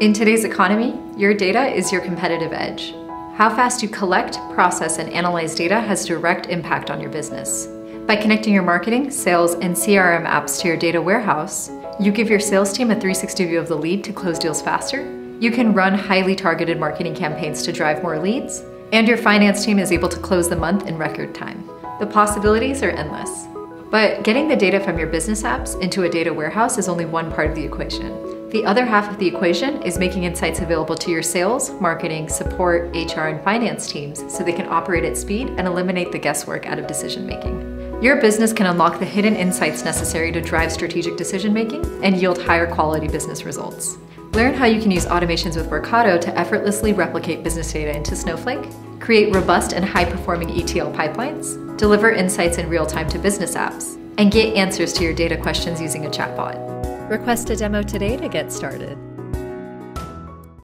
In today's economy, your data is your competitive edge. How fast you collect, process, and analyze data has direct impact on your business. By connecting your marketing, sales, and CRM apps to your data warehouse, you give your sales team a 360 view of the lead to close deals faster, you can run highly targeted marketing campaigns to drive more leads, and your finance team is able to close the month in record time. The possibilities are endless. But getting the data from your business apps into a data warehouse is only one part of the equation. The other half of the equation is making insights available to your sales, marketing, support, HR, and finance teams so they can operate at speed and eliminate the guesswork out of decision-making. Your business can unlock the hidden insights necessary to drive strategic decision-making and yield higher quality business results. Learn how you can use automations with Workato to effortlessly replicate business data into Snowflake, create robust and high-performing ETL pipelines, deliver insights in real time to business apps, and get answers to your data questions using a chatbot. Request a demo today to get started.